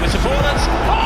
With the forwards.